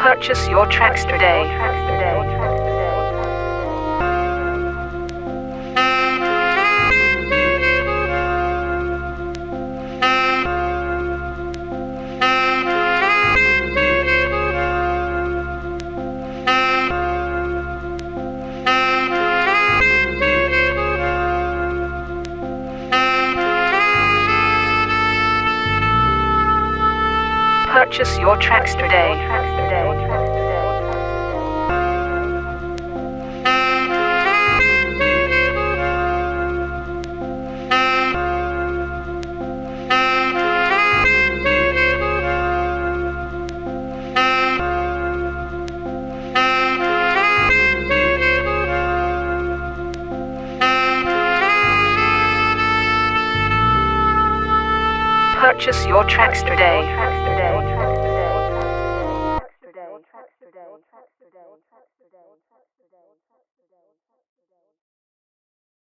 Purchase your tracks today. Purchase your tracks today. Purchase your tracks today.